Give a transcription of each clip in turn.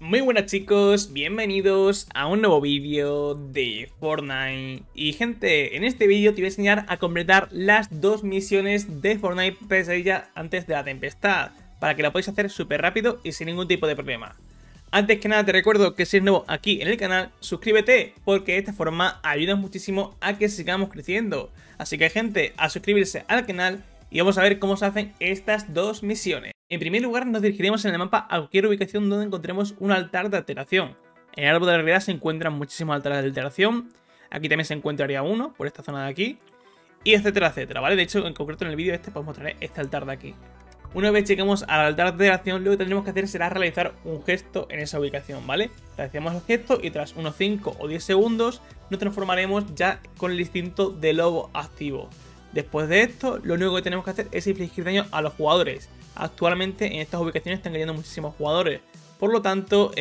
Muy buenas chicos, bienvenidos a un nuevo vídeo de Fortnite. Y gente, en este vídeo te voy a enseñar a completar las dos misiones de Fortnite Pesadilla antes de la tempestad, para que la podáis hacer súper rápido y sin ningún tipo de problema. Antes que nada te recuerdo que si eres nuevo aquí en el canal, suscríbete, porque de esta forma ayudas muchísimo a que sigamos creciendo. Así que gente, a suscribirse al canal y vamos a ver cómo se hacen estas dos misiones. En primer lugar, nos dirigiremos en el mapa a cualquier ubicación donde encontremos un altar de alteración. En el árbol de la realidad se encuentran muchísimos altares de alteración. Aquí también se encontraría uno, por esta zona de aquí. Y etcétera, etcétera, ¿vale? De hecho, en concreto en el vídeo este, pues mostraré este altar de aquí. Una vez lleguemos al altar de alteración, lo que tendremos que hacer será realizar un gesto en esa ubicación, ¿vale? Realizamos el gesto y tras unos 5 o 10 segundos nos transformaremos ya con el instinto de lobo activo. Después de esto, lo único que tenemos que hacer es infligir daño a los jugadores. Actualmente en estas ubicaciones están cayendo muchísimos jugadores. Por lo tanto,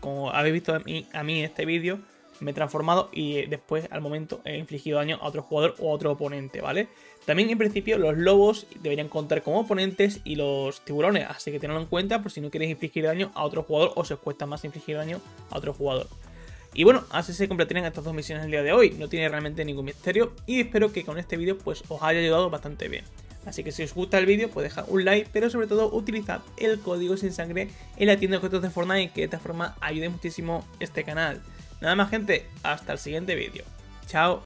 como habéis visto a mí en este vídeo, me he transformado y después al momento he infligido daño a otro jugador o a otro oponente, ¿vale? También en principio los lobos deberían contar como oponentes y los tiburones, así que tenedlo en cuenta por si no queréis infligir daño a otro jugador o se os cuesta más infligir daño a otro jugador. Y bueno, así se completarían estas dos misiones el día de hoy. No tiene realmente ningún misterio y espero que con este vídeo pues os haya ayudado bastante bien. Así que si os gusta el vídeo, pues dejad un like, pero sobre todo utilizad el código SinSangre en la tienda de objetos de Fortnite, que de esta forma ayude muchísimo este canal. Nada más gente, hasta el siguiente vídeo. Chao.